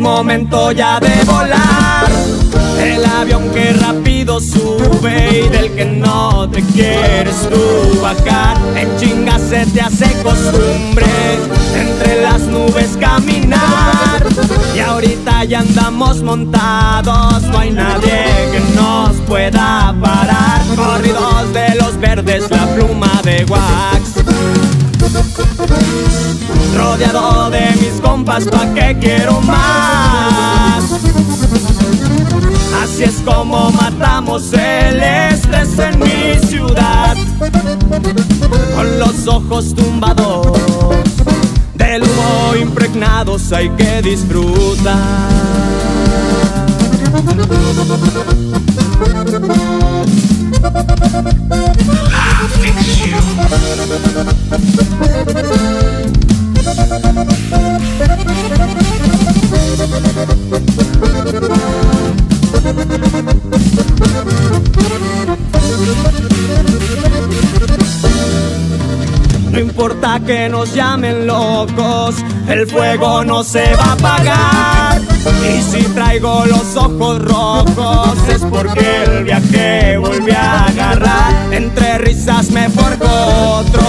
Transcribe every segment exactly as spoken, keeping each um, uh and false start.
momento ya de volar. El avión que rápido sube y del que no te quieres tú bajar. En chinga se te hace costumbre entre las nubes caminar. Y ahorita ya andamos montados, no hay nadie que nos pueda parar. Corridos de los verdes, la pluma de wax. Rodeado de mis compas, ¿pa' qué quiero más? Así es como matamos el estrés en mi ciudad, con los ojos tumbados, del humo impregnados, hay que disfrutar. No importa que nos llamen locos, el fuego no se va a apagar. Y si traigo los ojos rojos es porque el viaje volví a agarrar. Entre risas me forjo otro,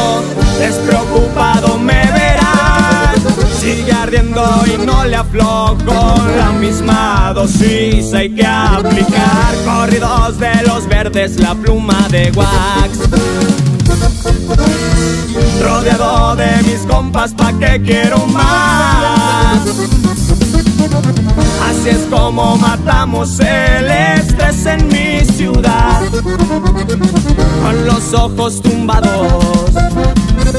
despreocupado me verás. Sigue ardiendo y no le aflojo, la misma dosis hay que aplicar. Corridos de los verdes, la pluma de wax. Rodeado de mis compas, ¿pa' qué quiero más? Así es como matamos el estrés en mi ciudad, con los ojos tumbados,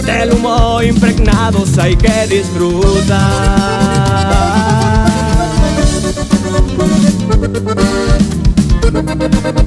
del humo impregnados, hay que disfrutar.